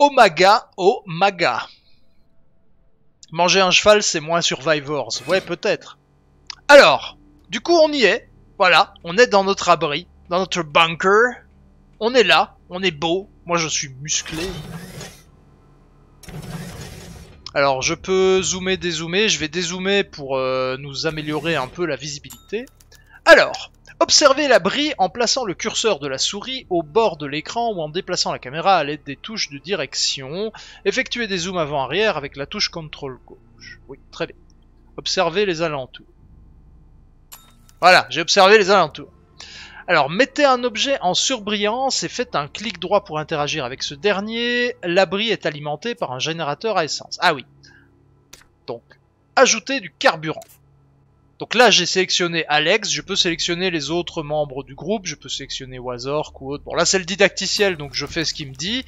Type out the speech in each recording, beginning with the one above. Omaga, Omaga. Manger un cheval, c'est moins Survivors. Ouais, peut-être. Alors, du coup, on y est. Voilà, on est dans notre abri, dans notre bunker. On est là, on est beau. Moi, je suis musclé. Alors, je peux zoomer, dézoomer. Je vais dézoomer pour nous améliorer un peu la visibilité. Alors, observez l'abri en plaçant le curseur de la souris au bord de l'écran ou en déplaçant la caméra à l'aide des touches de direction. Effectuez des zooms avant-arrière avec la touche CTRL gauche. Oui, très bien. Observez les alentours. Voilà, j'ai observé les alentours. Alors, mettez un objet en surbrillance et faites un clic droit pour interagir avec ce dernier. L'abri est alimenté par un générateur à essence. Ah oui. Donc, ajoutez du carburant. Donc là, j'ai sélectionné Alex, je peux sélectionner les autres membres du groupe, je peux sélectionner Wazork ou autre. Bon, là, c'est le didacticiel, donc je fais ce qu'il me dit.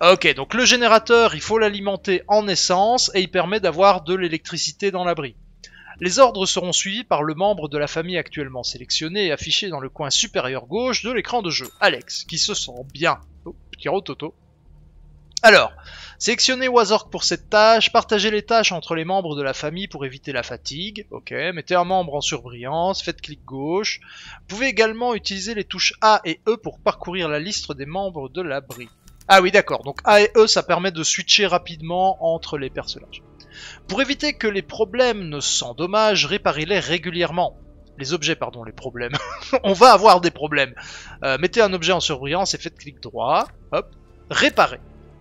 Ok, donc le générateur, il faut l'alimenter en essence et il permet d'avoir de l'électricité dans l'abri. Les ordres seront suivis par le membre de la famille actuellement sélectionné et affiché dans le coin supérieur gauche de l'écran de jeu. Alex, qui se sent bien. Oh, petit rototo. Alors, sélectionnez Wazork pour cette tâche, partagez les tâches entre les membres de la famille pour éviter la fatigue, ok, mettez un membre en surbrillance, faites clic gauche. Vous pouvez également utiliser les touches A et E pour parcourir la liste des membres de l'abri. Ah oui, d'accord, donc A et E, ça permet de switcher rapidement entre les personnages. Pour éviter que les problèmes ne s'endommagent, réparez-les régulièrement. Les objets, pardon, les problèmes. On va avoir des problèmes. Mettez un objet en surbrillance et faites clic droit, hop, réparer.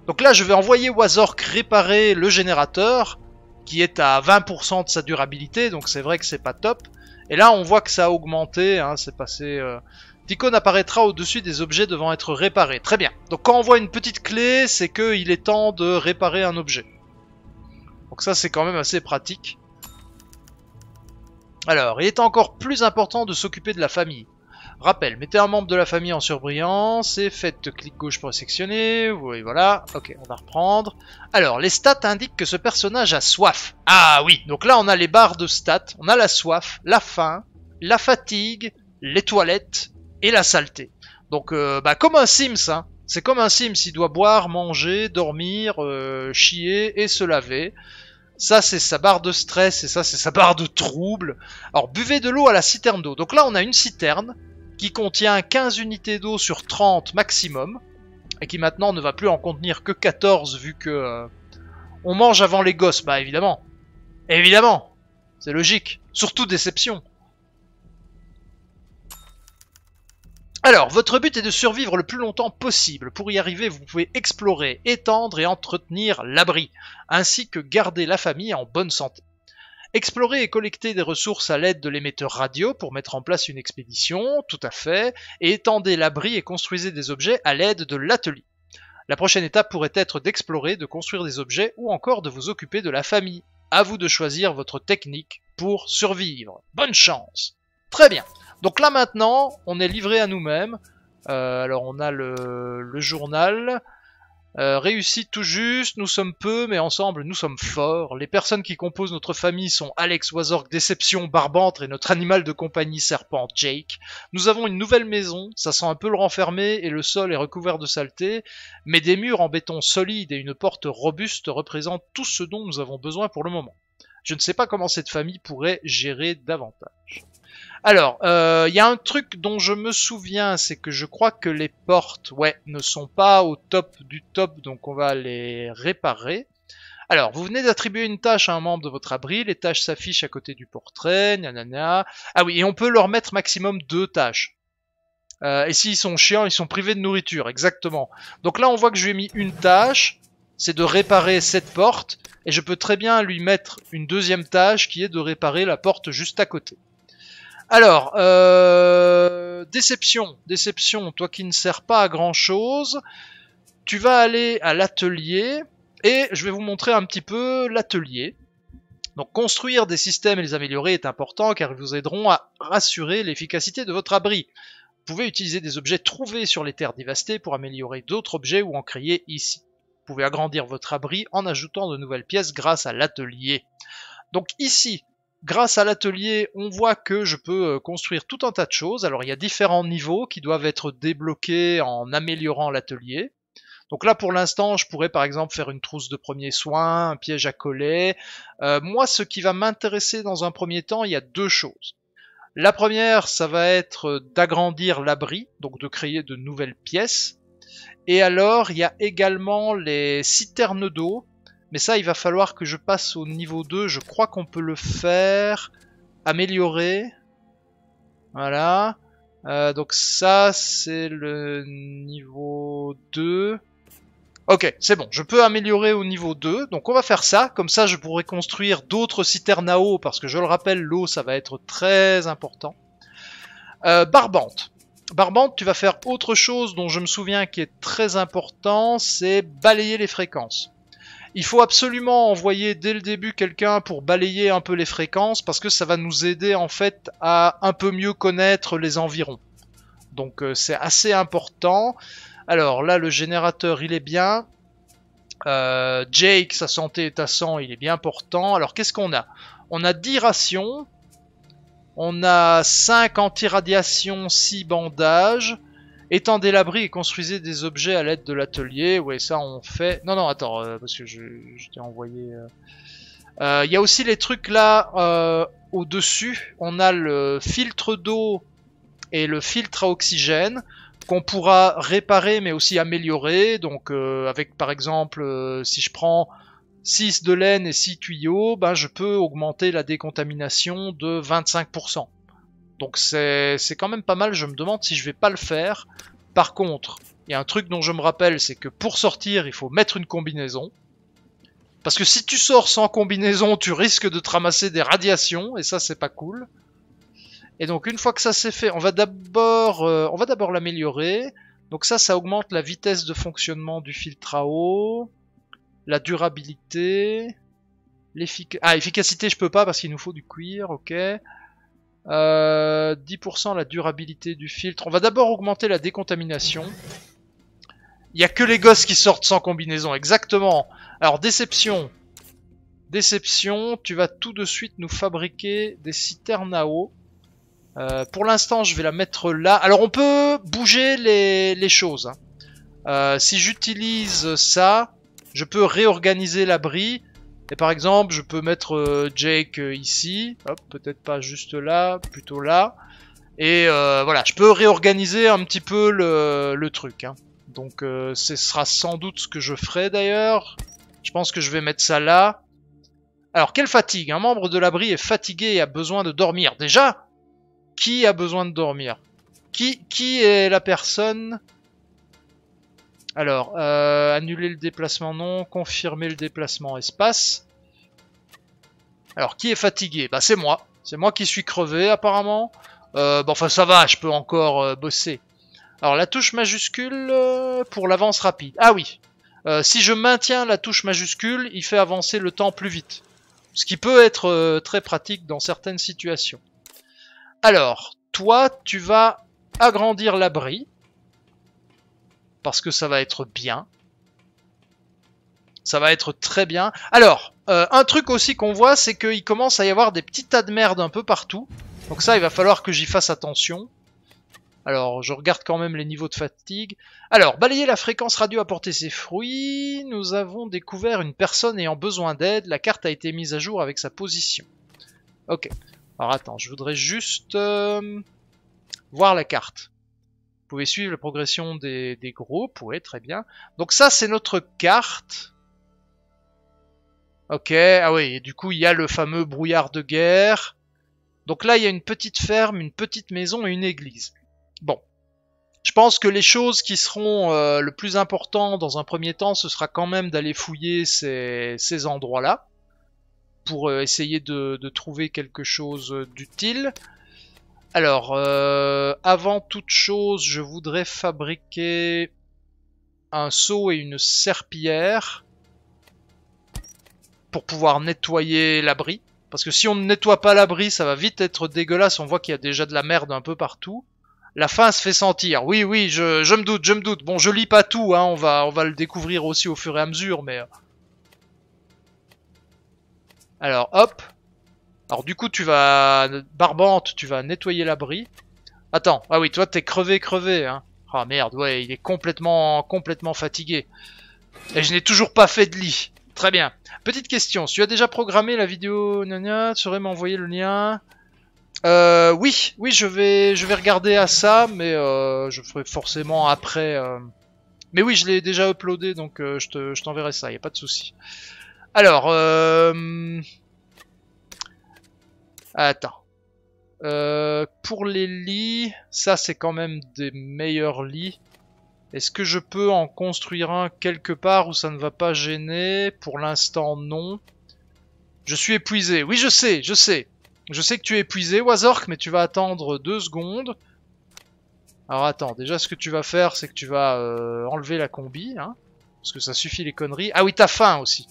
Donc là, je vais envoyer Wazork réparer le générateur, qui est à 20% de sa durabilité, donc c'est vrai que c'est pas top. Et là, on voit que ça a augmenté, hein, c'est passé... L'icône apparaîtra au-dessus des objets devant être réparés. Très bien. Donc quand on voit une petite clé, c'est qu'il est temps de réparer un objet. Donc ça, c'est quand même assez pratique. Alors, il est encore plus important de s'occuper de la famille. Rappel, mettez un membre de la famille en surbrillance et faites clic gauche pour sélectionner. Oui, voilà. Ok, on va reprendre. Alors, les stats indiquent que ce personnage a soif. Ah oui, donc là, on a les barres de stats. On a la soif, la faim, la fatigue, les toilettes et la saleté. Donc, bah, comme un Sims, hein. C'est comme un Sims, il doit boire, manger, dormir, chier et se laver. Ça, c'est sa barre de stress et ça, c'est sa barre de trouble. Alors, buvez de l'eau à la citerne d'eau. Donc là, on a une citerne qui contient 15 unités d'eau sur 30 maximum, et qui maintenant ne va plus en contenir que 14, vu que on mange avant les gosses. Bah évidemment, évidemment, c'est logique, surtout Déception. Alors, votre but est de survivre le plus longtemps possible. Pour y arriver, vous pouvez explorer, étendre et entretenir l'abri, ainsi que garder la famille en bonne santé. Explorer et collecter des ressources à l'aide de l'émetteur radio pour mettre en place une expédition, tout à fait, et étendez l'abri et construisez des objets à l'aide de l'atelier. La prochaine étape pourrait être d'explorer, de construire des objets ou encore de vous occuper de la famille. À vous de choisir votre technique pour survivre. Bonne chance! Très bien. Donc là maintenant, on est livré à nous-mêmes. Alors on a le journal... réussi tout juste, nous sommes peu, mais ensemble nous sommes forts. Les personnes qui composent notre famille sont Alex, Wazork, Déception, Barbante et notre animal de compagnie serpent, Jake. Nous avons une nouvelle maison, ça sent un peu le renfermé et le sol est recouvert de saleté, mais des murs en béton solide et une porte robuste représentent tout ce dont nous avons besoin pour le moment. Je ne sais pas comment cette famille pourrait gérer davantage. Alors, il y a un truc dont je me souviens, c'est que je crois que les portes, ouais, ne sont pas au top du top, donc on va les réparer. Alors, vous venez d'attribuer une tâche à un membre de votre abri, les tâches s'affichent à côté du portrait, nanana. Ah oui, et on peut leur mettre maximum 2 tâches. Et s'ils sont chiants, ils sont privés de nourriture, exactement. Donc là, on voit que je lui ai mis une tâche, c'est de réparer cette porte, et je peux très bien lui mettre une deuxième tâche qui est de réparer la porte juste à côté. Alors, Déception, Déception, toi qui ne sers pas à grand chose, tu vas aller à l'atelier, et je vais vous montrer un petit peu l'atelier. Donc construire des systèmes et les améliorer est important, car ils vous aideront à rassurer l'efficacité de votre abri. Vous pouvez utiliser des objets trouvés sur les terres dévastées pour améliorer d'autres objets ou en créer ici. Vous pouvez agrandir votre abri en ajoutant de nouvelles pièces grâce à l'atelier. Donc ici... Grâce à l'atelier, on voit que je peux construire tout un tas de choses. Alors, il y a différents niveaux qui doivent être débloqués en améliorant l'atelier. Donc là, pour l'instant, je pourrais par exemple faire une trousse de premiers soins, un piège à collet. Moi, ce qui va m'intéresser dans un premier temps, il y a deux choses. La première, ça va être d'agrandir l'abri, donc de créer de nouvelles pièces. Et alors, il y a également les citernes d'eau. Mais ça, il va falloir que je passe au niveau 2. Je crois qu'on peut le faire. Améliorer. Voilà. Donc ça, c'est le niveau 2. Ok, c'est bon. Je peux améliorer au niveau 2. Donc on va faire ça. Comme ça, je pourrai construire d'autres citernes à eau. Parce que je le rappelle, l'eau, ça va être très important. Barbante. Barbante, tu vas faire autre chose dont je me souviens qui est très important. C'est balayer les fréquences. Il faut absolument envoyer dès le début quelqu'un pour balayer un peu les fréquences parce que ça va nous aider en fait à un peu mieux connaître les environs. Donc c'est assez important. Alors là le générateur il est bien. Jake, sa santé est à 100, il est bien portant. Alors qu'est-ce qu'on a? On a 10 rations. On a 5 anti-radiation, 6 bandages. Étendez l'abri et construisez des objets à l'aide de l'atelier. Ouais, ça on fait... Non, non, attends, parce que je t'ai envoyé... Il y a aussi les trucs là, au-dessus. On a le filtre d'eau et le filtre à oxygène qu'on pourra réparer mais aussi améliorer. Donc avec par exemple, si je prends 6 de laine et 6 tuyaux, ben, je peux augmenter la décontamination de 25%. Donc c'est quand même pas mal, je me demande si je vais pas le faire. Par contre, il y a un truc dont je me rappelle, c'est que pour sortir, il faut mettre une combinaison. Parce que si tu sors sans combinaison, tu risques de te ramasser des radiations, et ça c'est pas cool. Et donc une fois que ça c'est fait, on va d'abord l'améliorer. Donc ça augmente la vitesse de fonctionnement du filtre à eau, la durabilité, l'efficacité je peux pas parce qu'il nous faut du cuir, ok. 10% la durabilité du filtre. On va d'abord augmenter la décontamination. Il n'y a que les gosses qui sortent sans combinaison, exactement. Alors déception. Déception, tu vas tout de suite nous fabriquer des citernes à eau. Pour l'instant je vais la mettre là. Alors on peut bouger les choses, hein. Si j'utilise ça, je peux réorganiser l'abri. Et par exemple, je peux mettre Jake ici, peut-être pas juste là, plutôt là. Et voilà, je peux réorganiser un petit peu le truc, hein. Donc ce sera sans doute ce que je ferai d'ailleurs. Je pense que je vais mettre ça là. Alors, quelle fatigue? Un membre de l'abri est fatigué et a besoin de dormir. Déjà, qui a besoin de dormir? Qui est la personne? Alors, annuler le déplacement, non. Confirmer le déplacement, espace. Alors, qui est fatigué? Bah, c'est moi. C'est moi qui suis crevé, apparemment. Bon, enfin, ça va, je peux encore bosser. Alors, la touche majuscule pour l'avance rapide. Ah oui. Si je maintiens la touche majuscule, il fait avancer le temps plus vite. Ce qui peut être très pratique dans certaines situations. Alors, toi, tu vas agrandir l'abri. Parce que ça va être bien. Ça va être très bien. Alors, un truc aussi qu'on voit, c'est qu'il commence à y avoir des petits tas de merde un peu partout. Donc ça, il va falloir que j'y fasse attention. Alors, je regarde quand même les niveaux de fatigue. Alors, balayer la fréquence radio a porté ses fruits. Nous avons découvert une personne ayant besoin d'aide. La carte a été mise à jour avec sa position. Ok. Alors, attends, je voudrais juste voir la carte. Vous pouvez suivre la progression des groupes, ouais, très bien. Donc ça, c'est notre carte. Ok, ah oui, et du coup, il y a le fameux brouillard de guerre. Donc là, il y a une petite ferme, une petite maison et une église. Bon, je pense que les choses qui seront le plus important dans un premier temps, ce sera quand même d'aller fouiller ces endroits-là pour essayer de trouver quelque chose d'utile. Alors, avant toute chose, je voudrais fabriquer un seau et une serpillière pour pouvoir nettoyer l'abri. Parce que si on ne nettoie pas l'abri, ça va vite être dégueulasse. On voit qu'il y a déjà de la merde un peu partout. La faim se fait sentir. Oui, je me doute, je me doute. Bon, je lis pas tout, hein. On va le découvrir aussi au fur et à mesure, mais... Alors, hop. Alors du coup tu vas... Barbante, tu vas nettoyer l'abri. Attends, ah oui, toi t'es crevé, hein. Ah merde, ouais, il est complètement fatigué. Et je n'ai toujours pas fait de lit. Très bien. Petite question, tu as déjà programmé la vidéo Nania, tu saurais m'envoyer le lien? Oui, je vais regarder à ça, mais je ferai forcément après. Mais oui, je l'ai déjà uploadé, donc je t'enverrai ça, il n'y a pas de souci. Alors, attends. Pour les lits, ça c'est quand même des meilleurs lits. Est-ce que je peux en construire un quelque part où ça ne va pas gêner? Pour l'instant, non. Je suis épuisé. Oui, je sais. Je sais que tu es épuisé, Wazork, mais tu vas attendre 2 secondes. Alors attends, déjà ce que tu vas faire, c'est que tu vas enlever la combi, hein, parce que ça suffit les conneries. Ah oui, t'as faim aussi.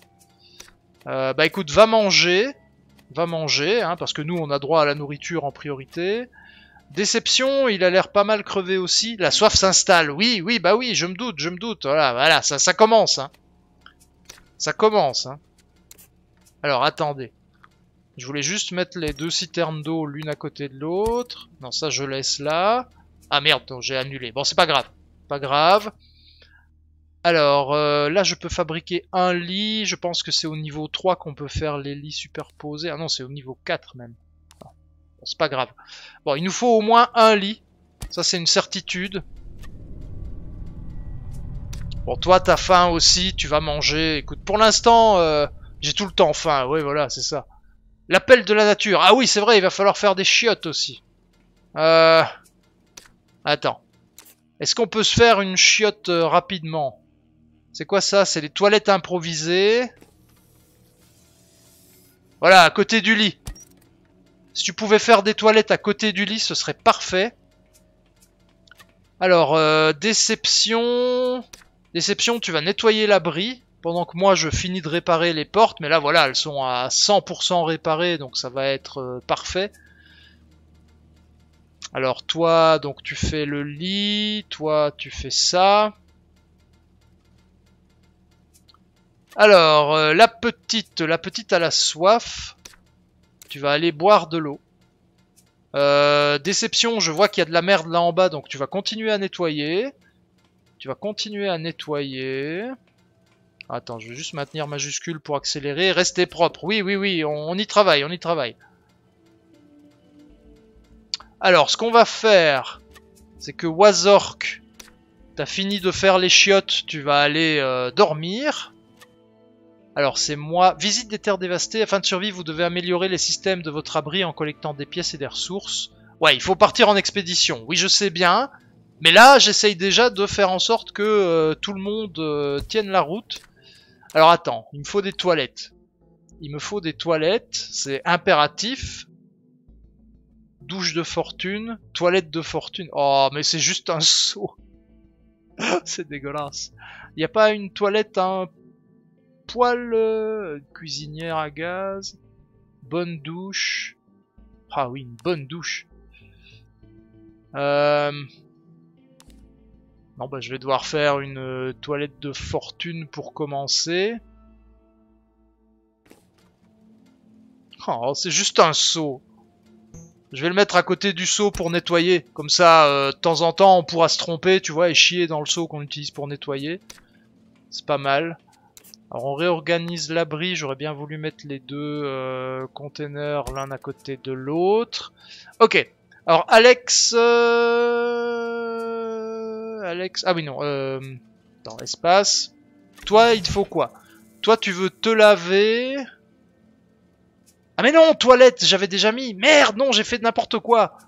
Bah écoute, va manger, hein, parce que nous on a droit à la nourriture en priorité. Déception, il a l'air pas mal crevé aussi. La soif s'installe. Oui, bah oui, je me doute. Voilà, ça commence, hein. Ça commence, hein. Alors, attendez. Je voulais juste mettre les 2 citernes d'eau l'une à côté de l'autre. Non, ça, je laisse là. Ah merde, j'ai annulé. Bon, c'est pas grave. Pas grave. Alors, là, je peux fabriquer un lit. Je pense que c'est au niveau 3 qu'on peut faire les lits superposés. Ah non, c'est au niveau 4 même. C'est pas grave. Bon, il nous faut au moins un lit. Ça, c'est une certitude. Bon, toi, t'as faim aussi. Tu vas manger. Écoute, pour l'instant, j'ai tout le temps faim. Oui, voilà, c'est ça. L'appel de la nature. Ah oui, c'est vrai, il va falloir faire des chiottes aussi. Attends. Est-ce qu'on peut se faire une chiotte rapidement? C'est quoi ça? C'est les toilettes improvisées. Voilà, à côté du lit. Si tu pouvais faire des toilettes à côté du lit, ce serait parfait. Alors, déception. Déception, tu vas nettoyer l'abri. Pendant que moi, je finis de réparer les portes. Mais là, voilà, elles sont à 100% réparées. Donc, ça va être parfait. Alors, toi, donc tu fais le lit. Toi, tu fais ça. Alors, la petite à la soif. Tu vas aller boire de l'eau. Déception, je vois qu'il y a de la merde là en bas, donc tu vas continuer à nettoyer. Attends, je vais juste maintenir majuscule pour accélérer. Rester propre. Oui, on y travaille, Alors, ce qu'on va faire, c'est que Wazork, t'as fini de faire les chiottes, tu vas aller dormir. Alors c'est moi. Visite des terres dévastées. Afin de survivre, vous devez améliorer les systèmes de votre abri en collectant des pièces et des ressources. Ouais, il faut partir en expédition. Oui, je sais bien. Mais là, j'essaye déjà de faire en sorte que tout le monde tienne la route. Alors attends, il me faut des toilettes. C'est impératif. Douche de fortune. Toilette de fortune. Oh, mais c'est juste un seau. C'est dégueulasse. Il n'y a pas une toilette un peu... Poêle, cuisinière à gaz, bonne douche. Ah oui, une bonne douche. Non, bah je vais devoir faire une toilette de fortune pour commencer. Oh, c'est juste un seau. Je vais le mettre à côté du seau pour nettoyer. Comme ça, de temps en temps, on pourra se tromper, tu vois, et chier dans le seau qu'on utilise pour nettoyer. C'est pas mal. Alors on réorganise l'abri, j'aurais bien voulu mettre les 2 containers l'un à côté de l'autre. Ok, alors Alex... Ah oui non, dans espace. Toi il te faut quoi? Toi tu veux te laver... Ah mais non, toilette, j'avais déjà mis. Merde, non, j'ai fait n'importe quoi.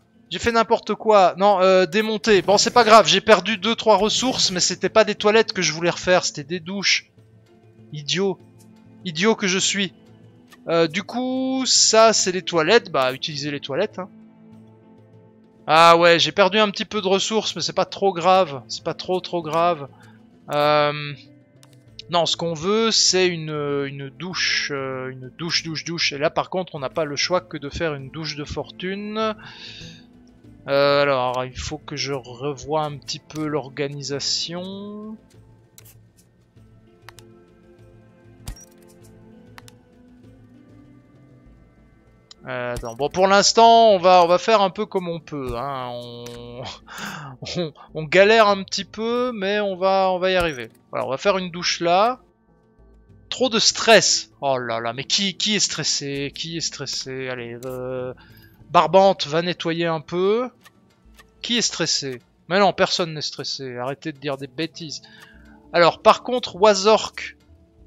Non, démonter. Bon c'est pas grave, j'ai perdu 2-3 ressources, mais c'était pas des toilettes que je voulais refaire, c'était des douches. Idiot que je suis. Du coup, ça c'est les toilettes. Bah, utilisez les toilettes. Hein. Ah ouais, j'ai perdu un petit peu de ressources, mais c'est pas trop grave. C'est pas trop grave. Non, ce qu'on veut, c'est une douche. Une douche. Et là, par contre, on n'a pas le choix que de faire une douche de fortune. Alors, il faut que je revoie un petit peu l'organisation. Attends. Bon, pour l'instant, on va faire un peu comme on peut. Hein. On galère un petit peu, mais on va y arriver. Voilà, on va faire une douche là. Trop de stress. Oh là là, mais qui est stressé? Qui est stressé? Allez, Barbante va nettoyer un peu. Qui est stressé? Mais non, personne n'est stressé. Arrêtez de dire des bêtises. Alors, par contre, Wazork,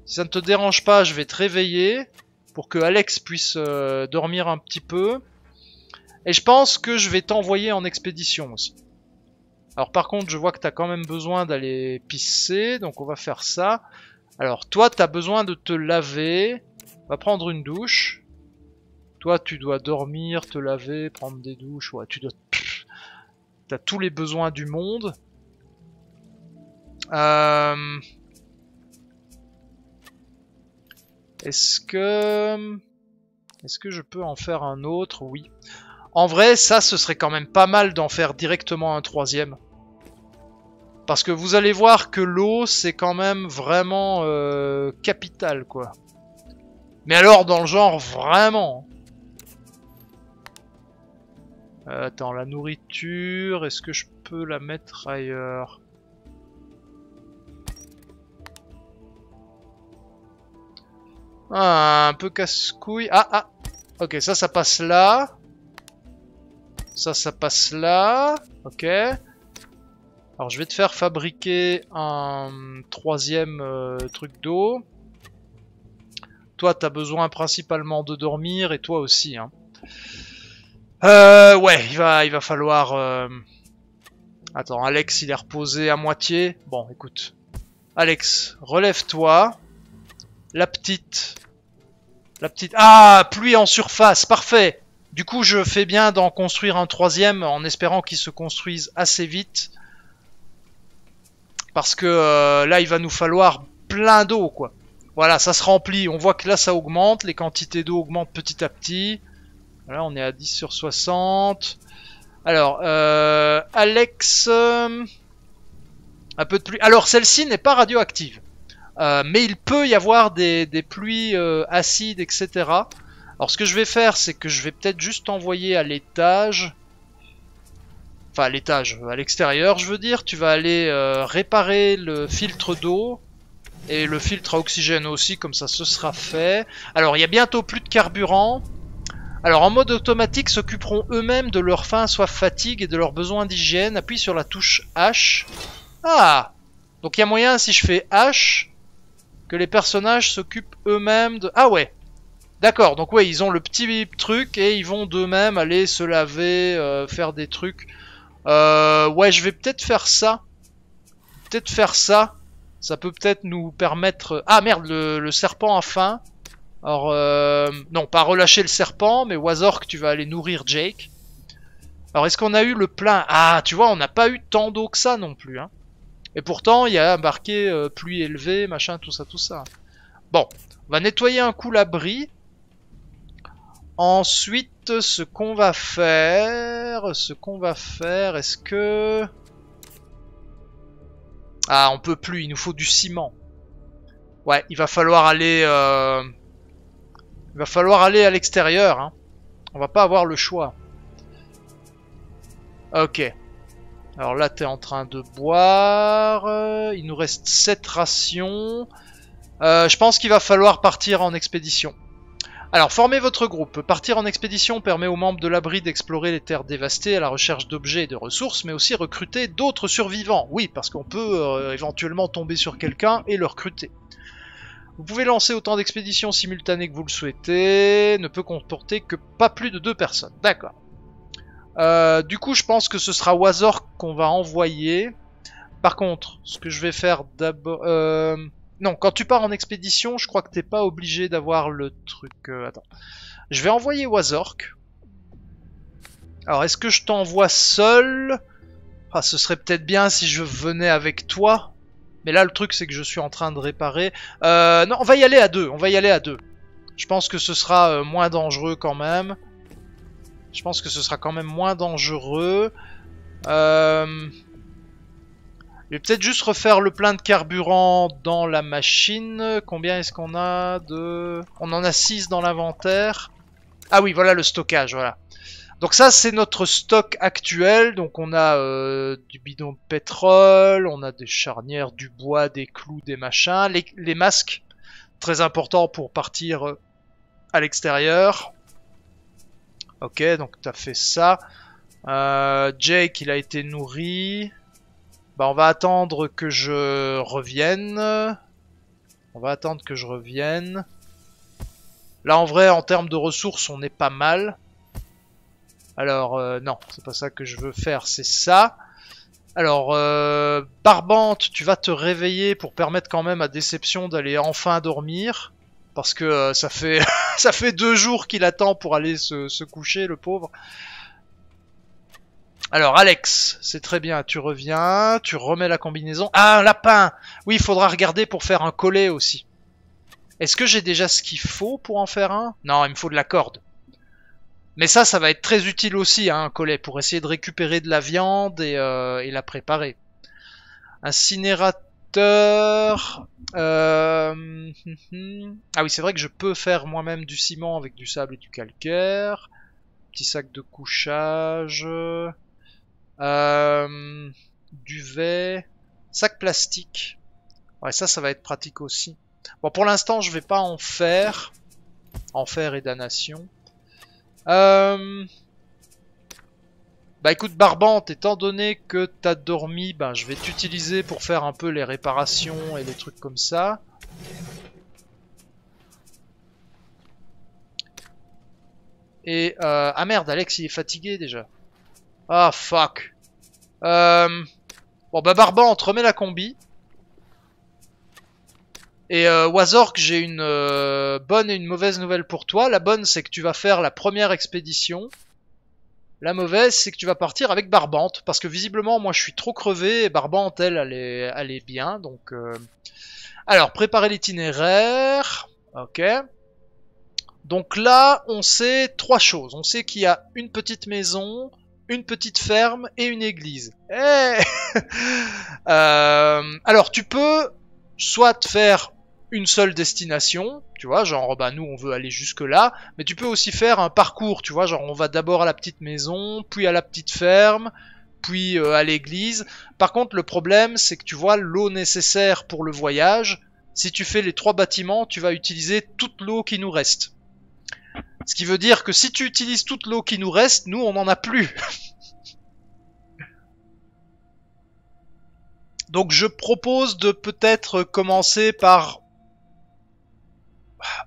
si ça ne te dérange pas, je vais te réveiller pour que Alex puisse dormir un petit peu. Et je pense que je vais t'envoyer en expédition aussi. Alors, par contre, je vois que tu as quand même besoin d'aller pisser, donc on va faire ça. Alors toi t'as besoin de te laver, va prendre une douche. Toi tu dois dormir, te laver, prendre des douches, ouais tu dois... T'as tous les besoins du monde. Est-ce que je peux en faire un autre? Oui. En vrai ça ce serait quand même pas mal d'en faire directement un troisième. Parce que vous allez voir que l'eau, c'est quand même vraiment capital, quoi. Mais alors, dans le genre, vraiment. Attends, la nourriture, est-ce que je peux la mettre ailleurs? Ah, un peu casse-couille. Ah, ah. Ok, ça, ça passe là. Ça, ça passe là. Ok. Alors je vais te faire fabriquer un troisième truc d'eau. Toi t'as besoin principalement de dormir et toi aussi. Hein. Ouais, il va falloir... Attends, Alex il est reposé à moitié. Bon écoute. Alex, relève-toi. La petite... Ah, pluie en surface, parfait. Du coup je fais bien d'en construire un troisième en espérant qu'il se construise assez vite. Parce que là, il va nous falloir plein d'eau, quoi. Voilà, ça se remplit. On voit que là, ça augmente. Les quantités d'eau augmentent petit à petit. Voilà, on est à 10 sur 60. Alors, Alex... un peu de pluie. Alors, celle-ci n'est pas radioactive. Mais il peut y avoir des pluies acides, etc. Alors, ce que je vais faire, c'est que je vais peut-être juste envoyer à l'étage... Enfin, à l'étage, à l'extérieur, je veux dire. Tu vas aller réparer le filtre d'eau et le filtre à oxygène aussi, comme ça, ce sera fait. Alors, il y a bientôt plus de carburant. Alors, en mode automatique, s'occuperont eux-mêmes de leur faim, soif, fatigue et de leurs besoins d'hygiène. Appuie sur la touche H. Ah! Donc, il y a moyen, si je fais H, que les personnages s'occupent eux-mêmes de... Ah ouais! D'accord, donc ouais, ils ont le petit truc et ils vont d'eux-mêmes aller se laver, faire des trucs... ouais, je vais peut-être faire ça. Peut-être faire ça. Ça peut peut-être nous permettre... Ah merde, le serpent a faim. Alors, non, pas relâcher le serpent, mais Wazork, tu vas aller nourrir Jake. Alors, est-ce qu'on a eu le plein? Ah, tu vois, on n'a pas eu tant d'eau que ça non plus. Hein. Et pourtant, il y a marqué pluie élevée, machin, tout ça, tout ça. Bon, on va nettoyer un coup l'abri. Ensuite, ce qu'on va faire, est-ce que... Ah, on peut plus, il nous faut du ciment. Ouais, il va falloir aller à l'extérieur, hein. On va pas avoir le choix. Ok. Alors là, t'es en train de boire. Il nous reste 7 rations. Je pense qu'il va falloir partir en expédition. Alors, formez votre groupe. Partir en expédition permet aux membres de l'abri d'explorer les terres dévastées à la recherche d'objets et de ressources, mais aussi recruter d'autres survivants. Oui, parce qu'on peut éventuellement tomber sur quelqu'un et le recruter. Vous pouvez lancer autant d'expéditions simultanées que vous le souhaitez. Ne peut comporter que pas plus de 2 personnes. D'accord. Du coup, je pense que ce sera Wazork qu'on va envoyer. Par contre, ce que je vais faire d'abord... Non, quand tu pars en expédition, je crois que t'es pas obligé d'avoir le truc... attends. Je vais envoyer Wazork. Alors, est-ce que je t'envoie seul? Ah, ce serait peut-être bien si je venais avec toi. Mais là, le truc, c'est que je suis en train de réparer. Non, on va y aller à deux. On va y aller à deux. Je pense que ce sera moins dangereux quand même. Je pense que ce sera quand même moins dangereux. Je vais peut-être juste refaire le plein de carburant dans la machine. Combien est-ce qu'on a de... On en a 6 dans l'inventaire. Ah oui, voilà le stockage, voilà. Donc ça, c'est notre stock actuel. Donc on a du bidon de pétrole, on a des charnières, du bois, des clous, des machins. Les masques, très important pour partir à l'extérieur. Ok, donc t'as fait ça. Jake, il a été nourri. Bah, on va attendre que je revienne. Là, en vrai, en termes de ressources, on est pas mal. Alors, non, c'est pas ça que je veux faire, c'est ça. Alors, Barbante, tu vas te réveiller pour permettre quand même à Déception d'aller enfin dormir. Parce que ça fait ça fait 2 jours qu'il attend pour aller se coucher, le pauvre. Alors, Alex, c'est très bien, tu reviens, tu remets la combinaison. Ah, un lapin! Oui, il faudra regarder pour faire un collet aussi. Est-ce que j'ai déjà ce qu'il faut pour en faire un? Non, il me faut de la corde. Mais ça, ça va être très utile aussi, hein, un collet, pour essayer de récupérer de la viande et la préparer. Incinérateur... Ah oui, c'est vrai que je peux faire moi-même du ciment avec du sable et du calcaire. Petit sac de couchage... duvet... Sac plastique. Ouais, ça, ça va être pratique aussi. Bon, pour l'instant, je vais pas en faire. Enfer et damnation. Bah écoute Barbante, étant donné que t'as dormi, bah, je vais t'utiliser pour faire un peu les réparations et les trucs comme ça. Et ah merde, Alex il est fatigué déjà. Ah fuck. Bon bah Barbante, remets la combi. Et Wazork, j'ai une bonne et une mauvaise nouvelle pour toi. La bonne, c'est que tu vas faire la première expédition. La mauvaise, c'est que tu vas partir avec Barbante. Parce que visiblement, moi, je suis trop crevé. Et Barbante, elle est bien. Donc, alors, préparer l'itinéraire. Ok. Donc là, on sait 3 choses. On sait qu'il y a une petite maison... une petite ferme et une église. Hey alors, tu peux... soit faire une seule destination, tu vois, genre bah nous on veut aller jusque là, mais tu peux aussi faire un parcours, tu vois, genre on va d'abord à la petite maison, puis à la petite ferme, puis à l'église. Par contre le problème c'est que tu vois l'eau nécessaire pour le voyage, si tu fais les 3 bâtiments, tu vas utiliser toute l'eau qui nous reste. Ce qui veut dire que si tu utilises toute l'eau qui nous reste, nous on n'en a plus. Donc je propose de peut-être commencer par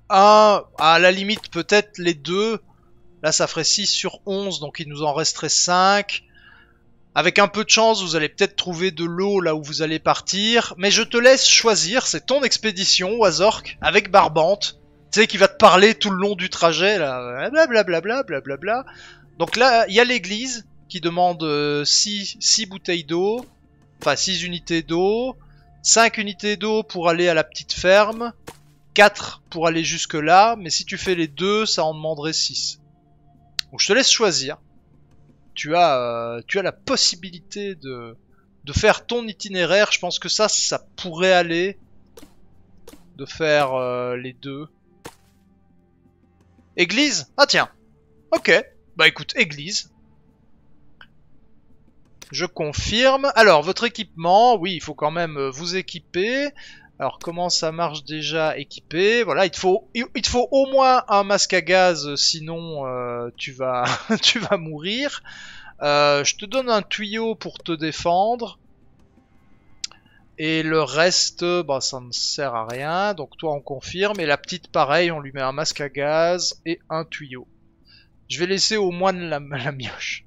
un, à la limite peut-être les 2. Là ça ferait 6 sur 11, donc il nous en resterait 5. Avec un peu de chance, vous allez peut-être trouver de l'eau là où vous allez partir. Mais je te laisse choisir, c'est ton expédition, Wazork, avec Barbante. Tu sais, qui va te parler tout le long du trajet, là, blablabla, blablabla. Donc là, il y a l'église qui demande 6 bouteilles d'eau. Enfin, 6 unités d'eau, 5 unités d'eau pour aller à la petite ferme, 4 pour aller jusque là, mais si tu fais les 2, ça en demanderait 6. Donc je te laisse choisir. Tu as la possibilité de faire ton itinéraire, je pense que ça pourrait aller, de faire les 2. Église? Ah tiens, ok, bah écoute, église. Je confirme. Alors, votre équipement, oui, il faut quand même vous équiper. Alors, comment ça marche déjà équiper? Voilà, il te faut au moins un masque à gaz, sinon tu vas mourir. Je te donne un tuyau pour te défendre. Et le reste, bah, ça ne sert à rien. Donc toi, on confirme. Et la petite, pareil, on lui met un masque à gaz et un tuyau. Je vais laisser au moine la mioche.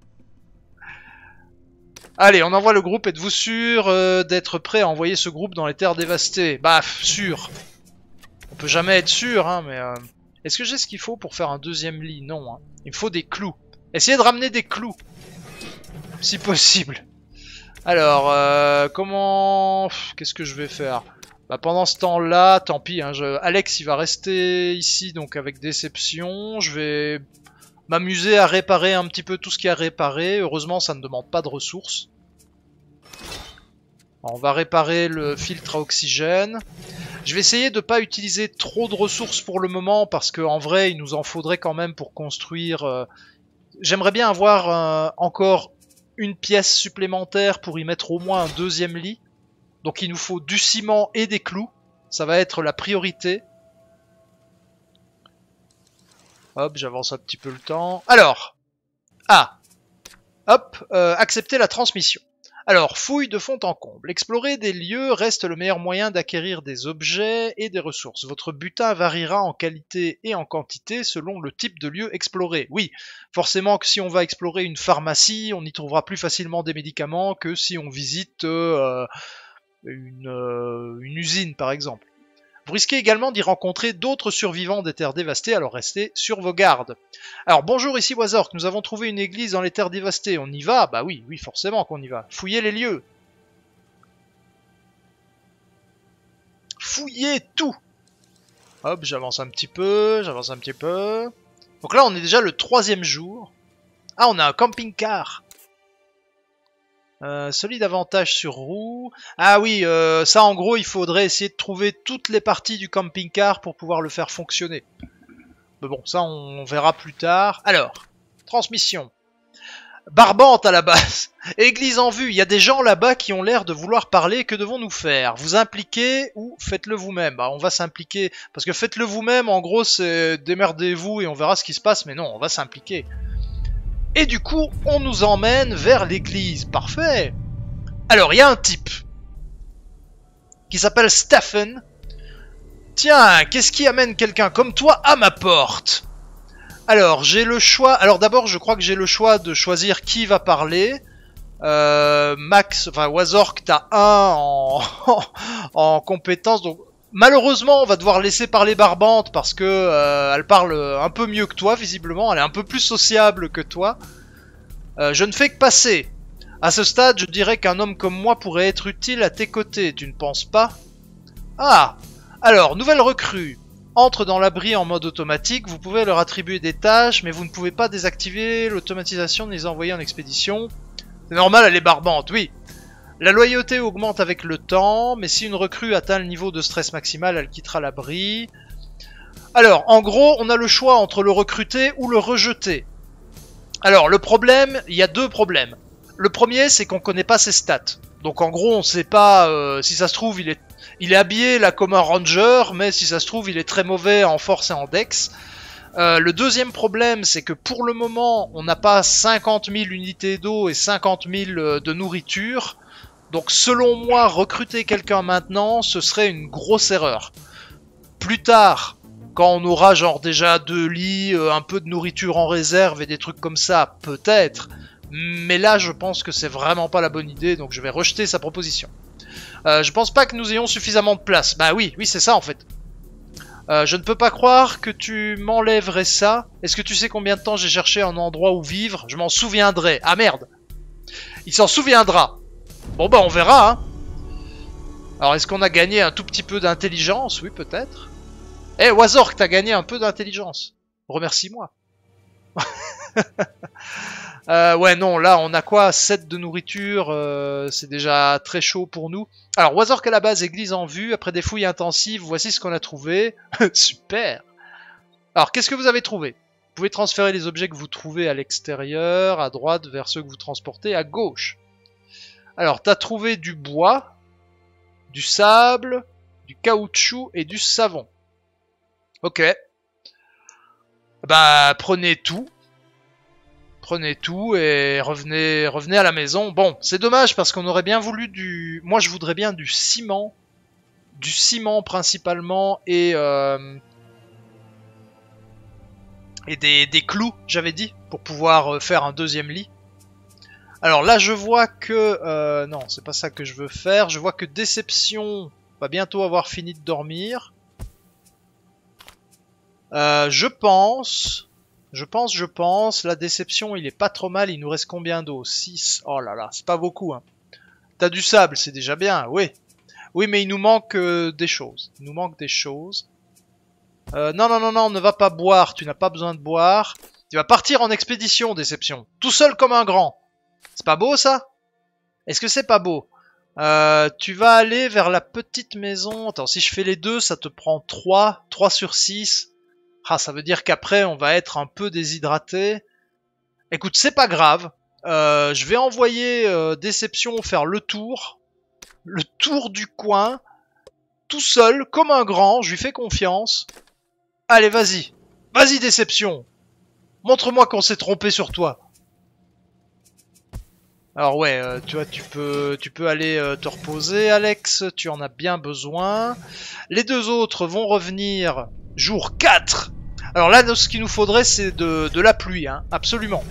Allez, on envoie le groupe, êtes-vous sûr d'être prêt à envoyer ce groupe dans les terres dévastées? Bah, sûr. On peut jamais être sûr, hein, mais... Est-ce que j'ai ce qu'il faut pour faire un 2e lit? Non, hein. Il me faut des clous. Essayez de ramener des clous, si possible. Alors, comment... Qu'est-ce que je vais faire? Bah, pendant ce temps-là, tant pis, hein, Alex, il va rester ici, donc avec Déception. Je vais... m'amuser à réparer un petit peu tout ce qu'il y a à réparer. Heureusement, ça ne demande pas de ressources. On va réparer le filtre à oxygène. Je vais essayer de pas utiliser trop de ressources pour le moment, parce qu'en vrai, il nous en faudrait quand même pour construire... J'aimerais bien avoir encore une pièce supplémentaire pour y mettre au moins un deuxième lit. Donc il nous faut du ciment et des clous. Ça va être la priorité. Hop, j'avance un petit peu le temps. Alors, accepter la transmission. Alors, fouille de fond en comble. Explorer des lieux reste le meilleur moyen d'acquérir des objets et des ressources. Votre butin variera en qualité et en quantité selon le type de lieu exploré. Oui, forcément que si on va explorer une pharmacie, on y trouvera plus facilement des médicaments que si on visite une usine, par exemple. Vous risquez également d'y rencontrer d'autres survivants des terres dévastées, alors restez sur vos gardes. Alors bonjour, ici Wazork, nous avons trouvé une église dans les terres dévastées, on y va? Bah oui, oui, forcément qu'on y va. Fouillez les lieux. Fouillez tout. Hop, j'avance un petit peu, j'avance un petit peu. Donc là on est déjà le 3e jour. Ah, on a un camping-car. Solide avantage sur roue. Ah oui, ça en gros il faudrait essayer de trouver toutes les parties du camping-car pour pouvoir le faire fonctionner. Mais bon, ça on verra plus tard. Alors, transmission. Barbante à la base. Église en vue, il y a des gens là-bas qui ont l'air de vouloir parler, que devons-nous faire? Vous impliquer ou faites-le vous-même? Bah on va s'impliquer, parce que faites-le vous-même en gros c'est démerdez-vous et on verra ce qui se passe, mais non, on va s'impliquer. Et du coup, on nous emmène vers l'église. Parfait. Alors, il y a un type qui s'appelle Stephen. Tiens, qu'est-ce qui amène quelqu'un comme toi à ma porte? Alors, j'ai le choix... Alors d'abord, je crois que j'ai le choix de choisir qui va parler. Wazork, t'as un en compétence. Donc, malheureusement, on va devoir laisser parler Barbante parce que elle parle un peu mieux que toi, visiblement. Elle est un peu plus sociable que toi. Je ne fais que passer. À ce stade, je dirais qu'un homme comme moi pourrait être utile à tes côtés, tu ne penses pas? Ah! Alors, nouvelle recrue. Entre dans l'abri en mode automatique. Vous pouvez leur attribuer des tâches, mais vous ne pouvez pas désactiver l'automatisation de les envoyer en expédition. C'est normal, elle est Barbante, oui. La loyauté augmente avec le temps, mais si une recrue atteint le niveau de stress maximal, elle quittera l'abri. Alors, en gros, on a le choix entre le recruter ou le rejeter. Alors, le problème, il y a deux problèmes. Le premier, c'est qu'on ne connaît pas ses stats. Donc, en gros, on ne sait pas si ça se trouve, il est habillé là comme un ranger, mais si ça se trouve, il est très mauvais en force et en dex. Le deuxième problème, c'est que pour le moment, on n'a pas 50 000 unités d'eau et 50 000 de nourriture. Donc selon moi, recruter quelqu'un maintenant, ce serait une grosse erreur. Plus tard, quand on aura genre déjà 2 lits, un peu de nourriture en réserve et des trucs comme ça, peut-être. Mais là, je pense que c'est vraiment pas la bonne idée, donc je vais rejeter sa proposition. Je pense pas que nous ayons suffisamment de place. Bah oui, oui, c'est ça en fait. Je ne peux pas croire que tu m'enlèverais ça. Est-ce que tu sais combien de temps j'ai cherché un endroit où vivre? Je m'en souviendrai. Ah merde! Il s'en souviendra. Bon bah on verra, hein. Alors est-ce qu'on a gagné un tout petit peu d'intelligence? Oui, peut-être. Eh, Wazork, t'as gagné un peu d'intelligence. Remercie-moi. Ouais, non, là on a quoi? 7 de nourriture, c'est déjà très chaud pour nous. Alors Wazork à la base, église en vue, après des fouilles intensives, voici ce qu'on a trouvé. Super. Alors qu'est-ce que vous avez trouvé? Vous pouvez transférer les objets que vous trouvez à l'extérieur, à droite, vers ceux que vous transportez, à gauche. Alors, t'as trouvé du bois, du sable, du caoutchouc et du savon. Ok. Bah, prenez tout. Prenez tout et revenez à la maison. Bon, c'est dommage parce qu'on aurait bien voulu du... Moi, je voudrais bien du ciment. Du ciment, principalement, et des clous, j'avais dit, pour pouvoir faire un deuxième lit. Alors là, je vois que... non, c'est pas ça que je veux faire. Je vois que Déception va bientôt avoir fini de dormir. Je pense. La Déception, il est pas trop mal. Il nous reste combien d'eau? 6. Oh là là, c'est pas beaucoup, hein. T'as du sable, c'est déjà bien, oui. Oui, mais il nous manque des choses. Il nous manque des choses. Non, ne va pas boire. Tu n'as pas besoin de boire. Tu vas partir en expédition, Déception. Tout seul comme un grand. C'est pas beau ça? Est-ce que c'est pas beau? Tu vas aller vers la petite maison. Attends, si je fais les deux, ça te prend 3 sur 6. Ah, ça veut dire qu'après, on va être un peu déshydraté. Écoute, c'est pas grave. Je vais envoyer Déception faire le tour. Le tour du coin. Tout seul, comme un grand. Je lui fais confiance. Allez, vas-y. Vas-y, Déception. Montre-moi qu'on s'est trompé sur toi. Alors ouais, tu vois, tu peux aller te reposer, Alex. Tu en as bien besoin. Les deux autres vont revenir jour 4. Alors là, ce qu'il nous faudrait, c'est de la pluie, hein, absolument.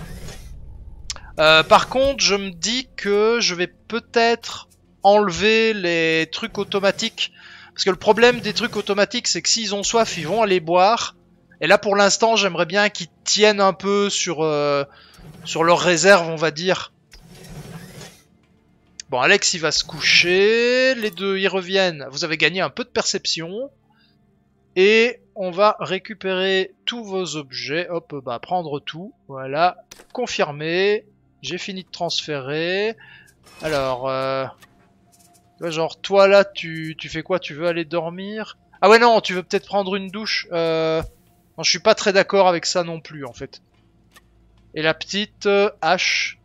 Par contre, je me dis que je vais peut-être enlever les trucs automatiques. Parce que le problème des trucs automatiques, c'est que s'ils ont soif, ils vont aller boire. Et là, pour l'instant, j'aimerais bien qu'ils tiennent un peu sur leur réserve, on va dire. Bon, Alex, il va se coucher. Les deux, ils reviennent. Vous avez gagné un peu de perception. Et on va récupérer tous vos objets. Hop, bah, prendre tout. Voilà. Confirmer. J'ai fini de transférer. Alors, genre, toi, là, tu fais quoi? Tu veux aller dormir? Ah ouais, non, tu veux peut-être prendre une douche. Non, je suis pas très d'accord avec ça non plus, en fait. Et la petite H...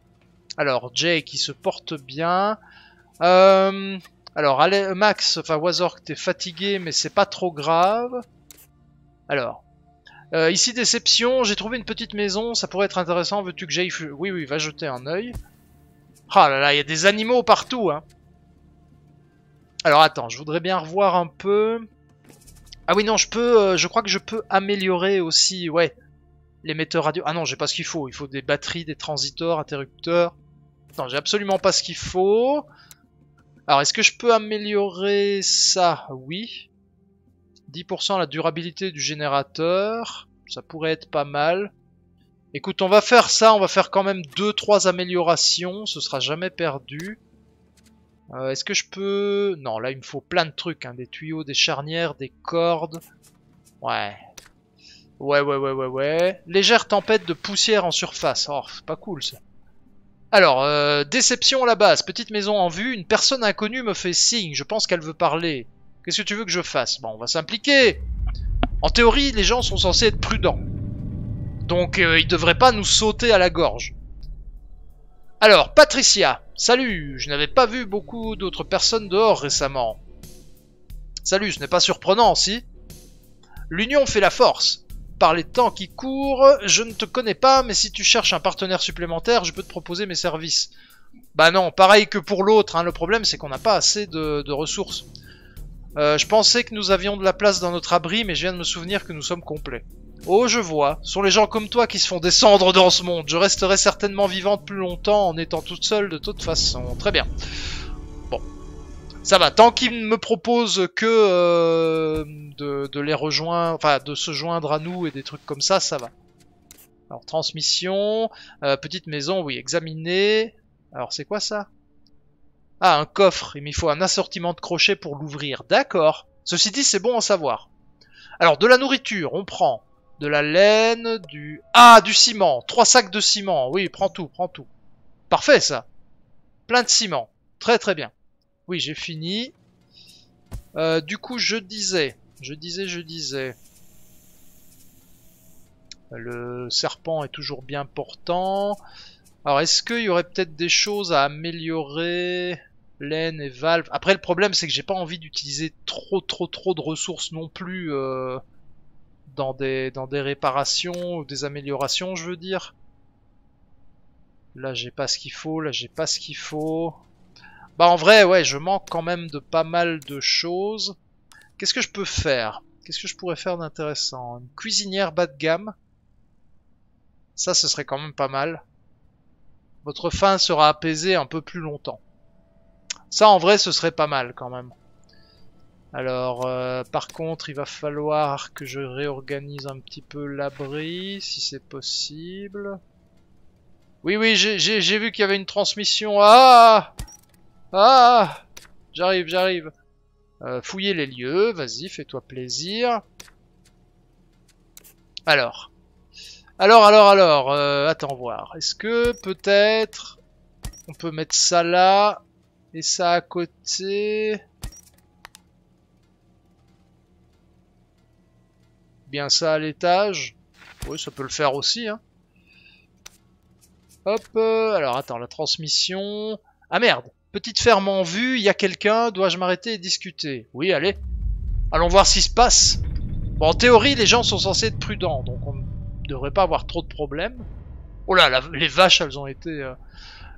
Alors, Jake, il se porte bien. Alors, allez, Max, enfin, Wazork, t'es fatigué, mais c'est pas trop grave. Alors, ici, Déception, j'ai trouvé une petite maison, ça pourrait être intéressant, veux-tu que j'aille... Oui, oui, va jeter un œil. Ah là là, il y a des animaux partout, hein. Alors, attends, je voudrais bien revoir un peu... Ah oui, non, je peux, je crois que je peux améliorer aussi, ouais, l'émetteur radio. Ah non, j'ai pas ce qu'il faut, il faut des batteries, des transistors, interrupteurs... Non, j'ai absolument pas ce qu'il faut. Alors, est-ce que je peux améliorer ça? Oui. 10% la durabilité du générateur. Ça pourrait être pas mal. Écoute, on va faire ça. On va faire quand même 2-3 améliorations. Ce sera jamais perdu. Est-ce que je peux... Non, là, il me faut plein de trucs. Hein. Des tuyaux, des charnières, des cordes. Ouais. Ouais. Légère tempête de poussière en surface. Oh, c'est pas cool, ça. Alors, Déception à la base, petite maison en vue, une personne inconnue me fait signe, je pense qu'elle veut parler. Qu'est-ce que tu veux que je fasse? Bon, on va s'impliquer. En théorie, les gens sont censés être prudents. Donc, ils devraient pas nous sauter à la gorge. Alors, Patricia, salut, je n'avais pas vu beaucoup d'autres personnes dehors récemment. Salut, ce n'est pas surprenant, si? L'union fait la force. Par les temps qui courent, je ne te connais pas, mais si tu cherches un partenaire supplémentaire, je peux te proposer mes services. Bah non, pareil que pour l'autre, hein, le problème c'est qu'on n'a pas assez de ressources. Je pensais que nous avions de la place dans notre abri, mais je viens de me souvenir que nous sommes complets. Oh, je vois, ce sont les gens comme toi qui se font descendre dans ce monde. Je resterai certainement vivante plus longtemps en étant toute seule de toute façon. Très bien. Bon, ça va, tant qu'ils me proposent que... de les rejoindre, enfin de se joindre à nous et des trucs comme ça, ça va. Alors transmission, petite maison, oui, examiner. Alors c'est quoi ça? Ah, un coffre, il m'y faut un assortiment de crochets pour l'ouvrir, d'accord. Ceci dit, c'est bon à savoir. Alors de la nourriture, on prend de la laine, du ciment, 3 sacs de ciment, oui, prends tout. Parfait ça, plein de ciment, très bien. Oui, j'ai fini. Du coup, je disais. Le serpent est toujours bien portant. Alors, est-ce qu'il y aurait peut-être des choses à améliorer? Laine et valve. Après, le problème, c'est que j'ai pas envie d'utiliser trop de ressources non plus dans des réparations ou des améliorations, je veux dire. Là, j'ai pas ce qu'il faut. Là, j'ai pas ce qu'il faut. Bah, en vrai, ouais, je manque quand même de pas mal de choses. Qu'est-ce que je peux faire? Qu'est-ce que je pourrais faire d'intéressant? Une cuisinière bas de gamme. Ça, ce serait quand même pas mal. Votre faim sera apaisée un peu plus longtemps. Ça, en vrai, ce serait pas mal quand même. Alors, par contre, il va falloir que je réorganise un petit peu l'abri, si c'est possible. Oui, j'ai vu qu'il y avait une transmission. Ah! J'arrive. Fouiller les lieux, vas-y, fais-toi plaisir. Alors, attends voir. Est-ce que peut-être on peut mettre ça là Et ça à côté... Bien ça à l'étage. Oui, ça peut le faire aussi. Hein. Hop, alors attends, la transmission... Ah merde, petite ferme en vue, il y a quelqu'un, dois-je m'arrêter et discuter? Oui, allez. Allons voir ce qui se passe. Bon, en théorie, les gens sont censés être prudents, donc on ne devrait pas avoir trop de problèmes. Oh là, les vaches, elles ont été...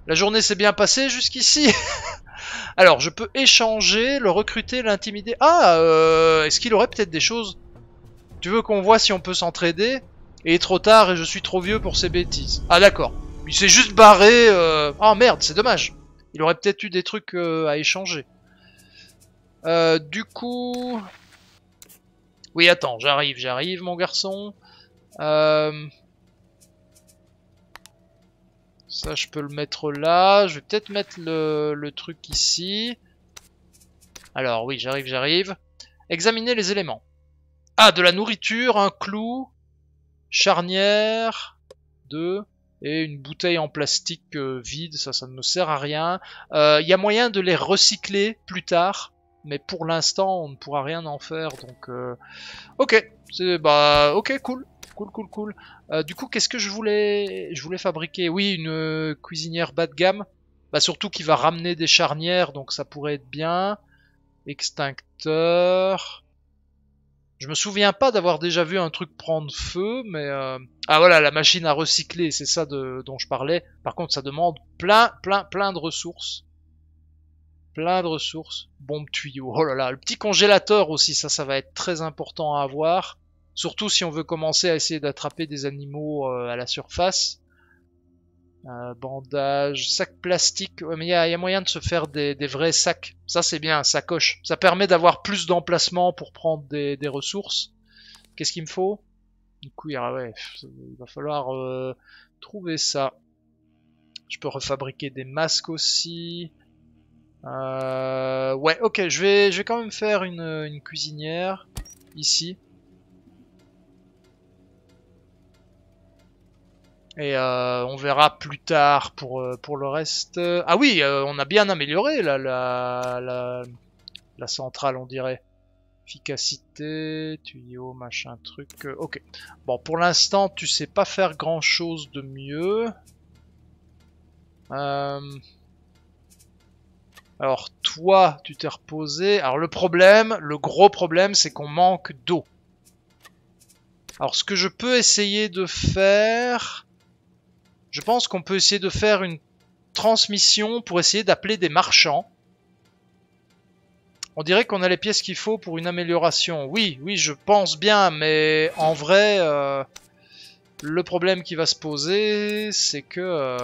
La journée s'est bien passée jusqu'ici. Alors, je peux échanger, le recruter, l'intimider... Ah, est-ce qu'il aurait peut-être des choses... Tu veux qu'on voit si on peut s'entraider? Et il est trop tard et je suis trop vieux pour ces bêtises. Ah d'accord. Il s'est juste barré. Ah merde, c'est dommage. Il aurait peut-être eu des trucs à échanger. Du coup... Oui, attends, j'arrive mon garçon. Ça, je peux le mettre là. Je vais peut-être mettre le truc ici. Alors oui, j'arrive. Examiner les éléments. Ah, de la nourriture, un clou, charnière, deux, et une bouteille en plastique vide, ça ne me sert à rien. Y a moyen de les recycler plus tard, mais pour l'instant, on ne pourra rien en faire, donc... Ok, cool. Du coup, qu'est-ce que je voulais fabriquer? Oui, une cuisinière bas de gamme, bah, surtout qui va ramener des charnières, donc ça pourrait être bien. Extincteur... Je me souviens pas d'avoir déjà vu un truc prendre feu, mais... Ah voilà, la machine à recycler, c'est ça dont je parlais. Par contre, ça demande plein de ressources. Bombe tuyau, oh là là. Le petit congélateur aussi, ça va être très important à avoir. Surtout si on veut commencer à essayer d'attraper des animaux à la surface. Bandage, sac plastique. Ouais, mais il y a moyen de se faire des vrais sacs. Ça c'est bien, sacoche. Ça permet d'avoir plus d'emplacement pour prendre des ressources. Qu'est-ce qu'il me faut? Du coup, il va falloir trouver ça. Je peux refabriquer des masques aussi. Ouais, ok, je vais quand même faire une cuisinière ici. Et on verra plus tard pour le reste. Ah oui, on a bien amélioré la centrale, on dirait. Efficacité, tuyau, machin, truc. Ok. Bon, pour l'instant, tu sais pas faire grand-chose de mieux. Alors, toi, tu t'es reposé. Alors, le gros problème, c'est qu'on manque d'eau. Alors, ce que je peux essayer de faire... Je pense qu'on peut essayer de faire une transmission pour essayer d'appeler des marchands. On dirait qu'on a les pièces qu'il faut pour une amélioration. Oui, je pense bien, mais en vrai, le problème qui va se poser, c'est que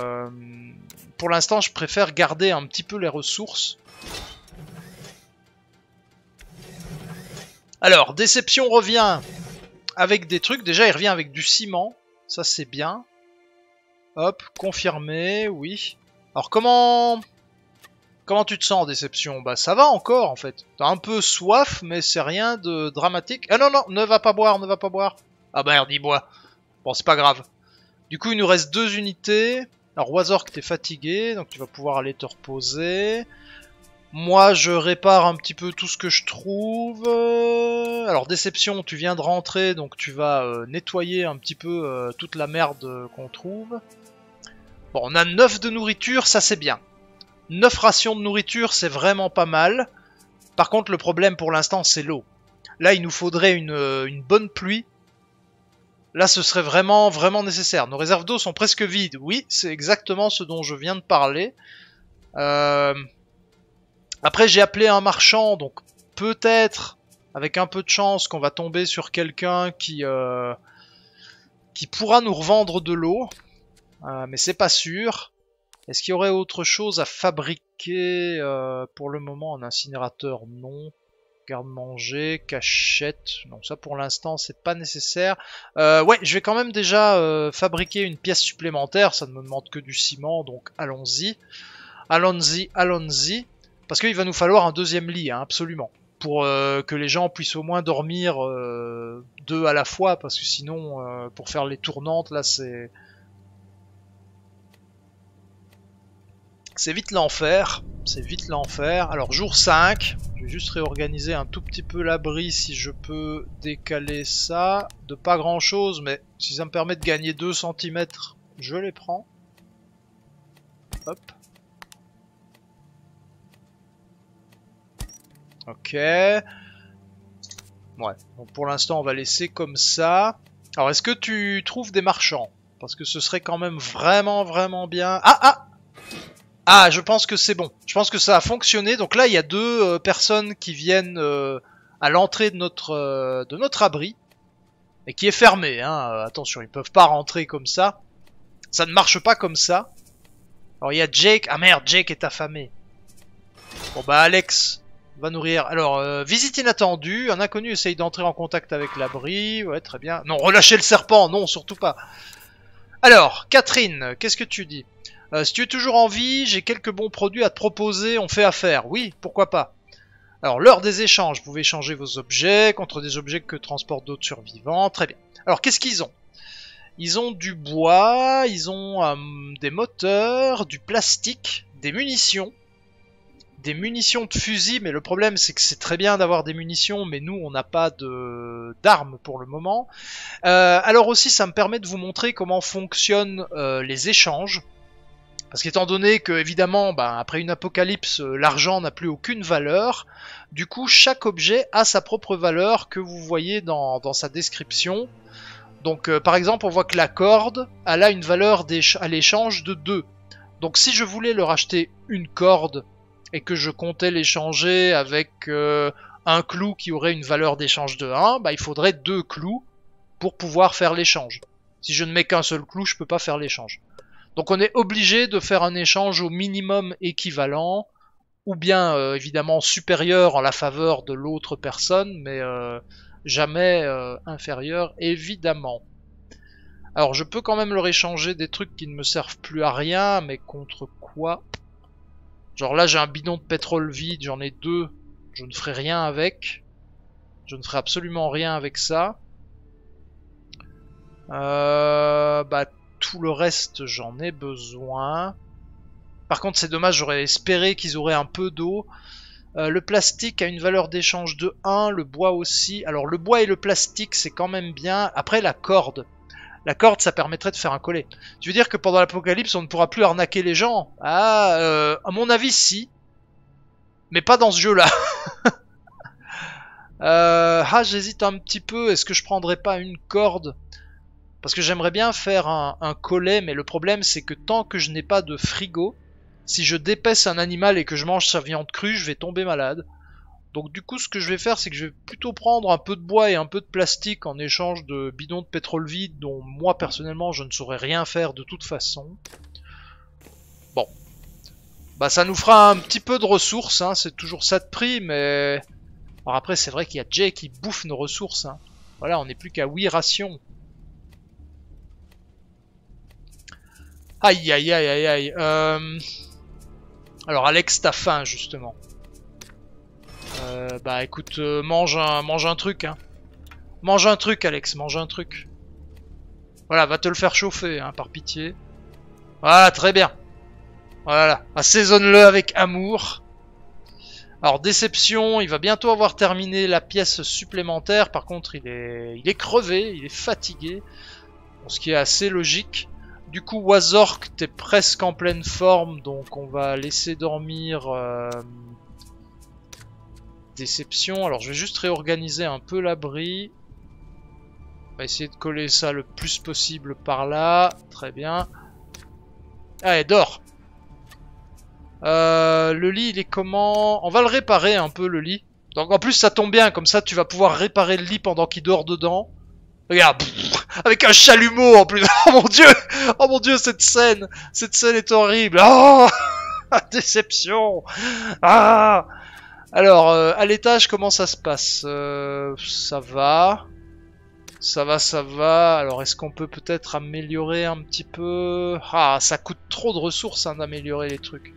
pour l'instant, je préfère garder un petit peu les ressources. Alors, Déception revient avec des trucs. Déjà, il revient avec du ciment. Ça, c'est bien. Hop, confirmé, oui. Alors comment tu te sens, Déception? Bah ça va encore en fait. T'as un peu soif, mais c'est rien de dramatique. Ah non, ne va pas boire, Ah bah merde, il boit. Bon, c'est pas grave. Du coup, il nous reste 2 unités. Alors Wazork, t'es fatigué, donc tu vas pouvoir aller te reposer. Moi, je répare un petit peu tout ce que je trouve. Alors Déception, tu viens de rentrer, donc tu vas nettoyer un petit peu toute la merde qu'on trouve. Bon, on a 9 de nourriture, ça c'est bien. 9 rations de nourriture, c'est vraiment pas mal. Par contre, le problème pour l'instant, c'est l'eau. Là, il nous faudrait une bonne pluie. Là, ce serait vraiment nécessaire. Nos réserves d'eau sont presque vides. Oui, c'est exactement ce dont je viens de parler. Après, j'ai appelé un marchand, donc peut-être, avec un peu de chance, qu'on va tomber sur quelqu'un qui pourra nous revendre de l'eau. Mais c'est pas sûr. Est-ce qu'il y aurait autre chose à fabriquer pour le moment? Un incinérateur, non. Garde-manger, cachette. Non, ça pour l'instant, c'est pas nécessaire. Ouais, je vais quand même déjà fabriquer une pièce supplémentaire. Ça ne me demande que du ciment, donc allons-y. Allons-y. Parce qu'il va nous falloir un deuxième lit, hein, absolument. Pour que les gens puissent au moins dormir 2 à la fois. Parce que sinon, pour faire les tournantes, là, c'est... C'est vite l'enfer. C'est vite l'enfer. Alors jour 5, je vais juste réorganiser un tout petit peu l'abri si je peux décaler ça. De pas grand chose, mais si ça me permet de gagner 2 cm, je les prends. Hop. Ok. Ouais. Donc pour l'instant on va laisser comme ça. Alors est-ce que tu trouves des marchands? Parce que ce serait quand même vraiment bien. Ah, je pense que c'est bon. Je pense que ça a fonctionné. Donc là, il y a 2 personnes qui viennent à l'entrée de notre abri. Et qui est fermé. Hein. Attention, ils peuvent pas rentrer comme ça. Ça ne marche pas comme ça. Alors, il y a Jake. Ah merde, Jake est affamé. Bon bah, Alex va nourrir. Alors, visite inattendue. Un inconnu essaye d'entrer en contact avec l'abri. Ouais, très bien. Non, relâchez le serpent. Non, surtout pas. Alors, Catherine, qu'est-ce que tu dis ? Si tu es toujours en vie, j'ai quelques bons produits à te proposer, on fait affaire. Oui, pourquoi pas. Alors, l'heure des échanges. Vous pouvez échanger vos objets contre des objets que transportent d'autres survivants. Très bien. Alors, qu'est-ce qu'ils ont? Ils ont du bois, ils ont des moteurs, du plastique, des munitions de fusil. Mais le problème, c'est que c'est très bien d'avoir des munitions, mais nous, on n'a pas d'armes pour le moment. Alors aussi, ça me permet de vous montrer comment fonctionnent les échanges. Parce qu'étant donné que, évidemment, ben, après une apocalypse, l'argent n'a plus aucune valeur, du coup, chaque objet a sa propre valeur que vous voyez dans sa description. Donc, par exemple, on voit que la corde, elle a une valeur à l'échange de 2. Donc, si je voulais leur acheter une corde et que je comptais l'échanger avec un clou qui aurait une valeur d'échange de 1, ben, il faudrait 2 clous pour pouvoir faire l'échange. Si je ne mets qu'un seul clou, je ne peux pas faire l'échange. Donc on est obligé de faire un échange au minimum équivalent, ou bien évidemment supérieur en la faveur de l'autre personne, mais jamais inférieur évidemment. Alors je peux quand même leur échanger des trucs qui ne me servent plus à rien, mais contre quoi? Genre là j'ai un bidon de pétrole vide, j'en ai 2, je ne ferai rien avec. Je ne ferai absolument rien avec ça. Bah... Tout le reste, j'en ai besoin. Par contre, c'est dommage, j'aurais espéré qu'ils auraient un peu d'eau. Le plastique a une valeur d'échange de 1, le bois aussi. Alors, le bois et le plastique, c'est quand même bien. Après, la corde. La corde, ça permettrait de faire un collet. Tu veux dire que pendant l'apocalypse, on ne pourra plus arnaquer les gens? Ah, à mon avis, si. Mais pas dans ce jeu-là. J'hésite un petit peu. Est-ce que je prendrais pas une corde ? Parce que j'aimerais bien faire un collet, mais le problème c'est que tant que je n'ai pas de frigo, si je dépaisse un animal et que je mange sa viande crue, je vais tomber malade. Donc du coup ce que je vais faire, c'est que je vais plutôt prendre un peu de bois et un peu de plastique en échange de bidons de pétrole vide, dont moi personnellement je ne saurais rien faire de toute façon. Bon. Bah ça nous fera un petit peu de ressources, hein. C'est toujours ça de prix, mais... Alors après c'est vrai qu'il y a Jay qui bouffe nos ressources, hein. Voilà, on n'est plus qu'à 8 rations. Aïe aïe aïe aïe aïe. Alors Alex, t'as faim justement. Bah écoute, mange un truc, hein. Mange un truc Alex, mange un truc. Voilà, va te le faire chauffer, hein, par pitié. Voilà, très bien. Voilà, assaisonne-le avec amour. Alors déception, il va bientôt avoir terminé la pièce supplémentaire. Par contre, il est crevé, il est fatigué. Bon, ce qui est assez logique. Du coup, Wazork, t'es presque en pleine forme, donc on va laisser dormir Déception. Alors, je vais juste réorganiser un peu l'abri. On va essayer de coller ça le plus possible par là. Très bien. Allez, dors. Le lit, il est comment? On va le réparer un peu, le lit. Donc, en plus, ça tombe bien. Comme ça, tu vas pouvoir réparer le lit pendant qu'il dort dedans. Regarde, avec un chalumeau en plus. Oh mon dieu, cette scène est horrible. Oh, déception. Ah. Alors, à l'étage, comment ça se passe? Ça va. Alors, est-ce qu'on peut peut-être améliorer un petit peu? Ah, ça coûte trop de ressources, hein, d'améliorer les trucs.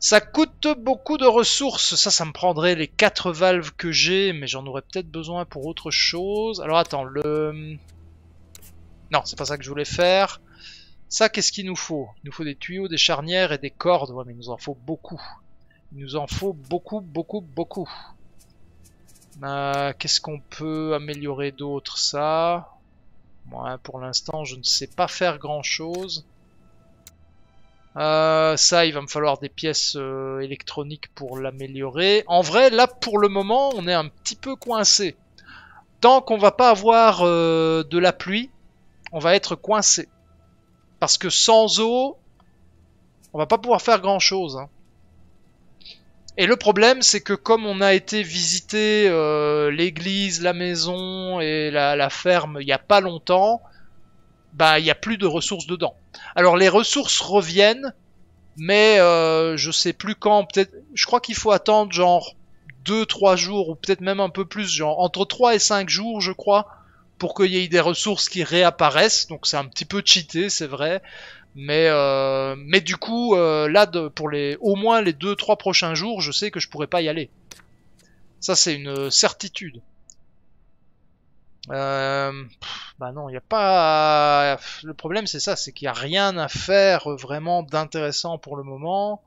Ça coûte beaucoup de ressources, ça me prendrait les 4 valves que j'ai, mais j'en aurais peut-être besoin pour autre chose. Alors attends, Non, c'est pas ça que je voulais faire. Ça, qu'est-ce qu'il nous faut? Il nous faut des tuyaux, des charnières et des cordes. Ouais, mais il nous en faut beaucoup. Il nous en faut beaucoup, beaucoup, beaucoup. Qu'est-ce qu'on peut améliorer d'autre? Ça... Moi, pour l'instant, je ne sais pas faire grand-chose. Ça, il va me falloir des pièces électroniques pour l'améliorer. En vrai, là, pour le moment, on est un petit peu coincé. Tant qu'on va pas avoir de la pluie, on va être coincé. Parce que sans eau, on va pas pouvoir faire grand-chose. Hein. Et le problème, c'est que comme on a été visiter l'église, la maison et la ferme il n'y a pas longtemps, bah il n'y a plus de ressources dedans. Alors les ressources reviennent, mais je sais plus quand. Peut-être, je crois qu'il faut attendre genre 2-3 jours ou peut-être même un peu plus, genre entre 3 et 5 jours je crois, pour qu'il y ait des ressources qui réapparaissent. Donc c'est un petit peu cheaté, c'est vrai. Mais du coup, là, pour au moins les 2-3 prochains jours, je sais que je pourrais pas y aller. Ça, c'est une certitude. Bah non, il n'y a pas... Le problème, c'est ça, c'est qu'il n'y a rien à faire vraiment d'intéressant pour le moment.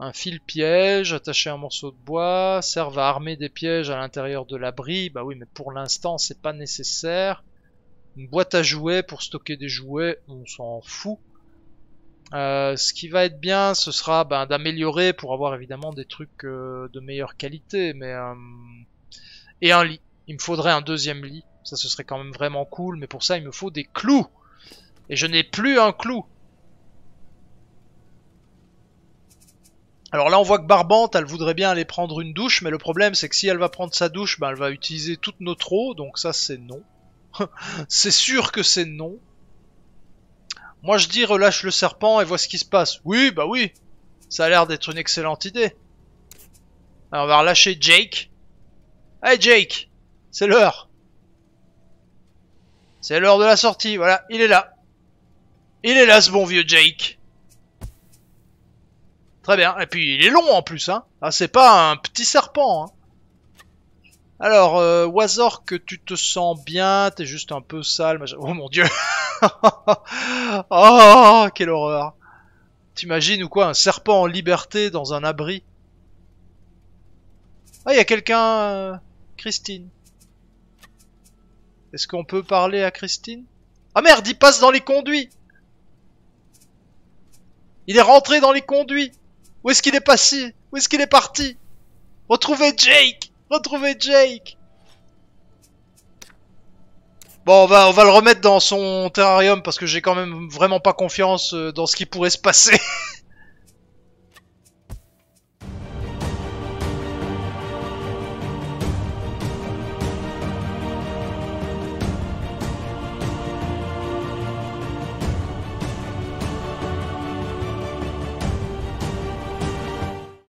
Un fil piège, attaché à un morceau de bois, servent à armer des pièges à l'intérieur de l'abri. Bah oui, mais pour l'instant, c'est pas nécessaire. Une boîte à jouets pour stocker des jouets, on s'en fout. Ce qui va être bien, ce sera ben, d'améliorer pour avoir évidemment des trucs de meilleure qualité. Mais et un lit. Il me faudrait un deuxième lit. Ça, ce serait quand même vraiment cool. Mais pour ça, il me faut des clous. Et je n'ai plus un clou. Alors là, on voit que Barbante, elle voudrait bien aller prendre une douche. Mais le problème, c'est que si elle va prendre sa douche, ben, elle va utiliser toute notre eau. Donc ça, c'est non. C'est sûr que c'est non. Moi je dis relâche le serpent et vois ce qui se passe. Oui bah oui. Ça a l'air d'être une excellente idée. Alors on va relâcher Jake. Hey Jake, c'est l'heure. C'est l'heure de la sortie. Voilà, il est là. Il est là ce bon vieux Jake. Très bien. Et puis il est long en plus hein. Ah, c'est pas un petit serpent hein. Alors, Wazork, tu te sens bien, t'es juste un peu sale, machin... Oh mon dieu. Oh, quelle horreur. T'imagines ou quoi, un serpent en liberté dans un abri? Ah, y a quelqu'un... Christine. Est-ce qu'on peut parler à Christine? Ah merde, il passe dans les conduits. Il est rentré dans les conduits. Où est-ce qu'il est passé? Où est-ce qu'il est parti? Retrouvez Jake! Retrouver Jake. Bon, on va le remettre dans son terrarium parce que j'ai quand même vraiment pas confiance dans ce qui pourrait se passer.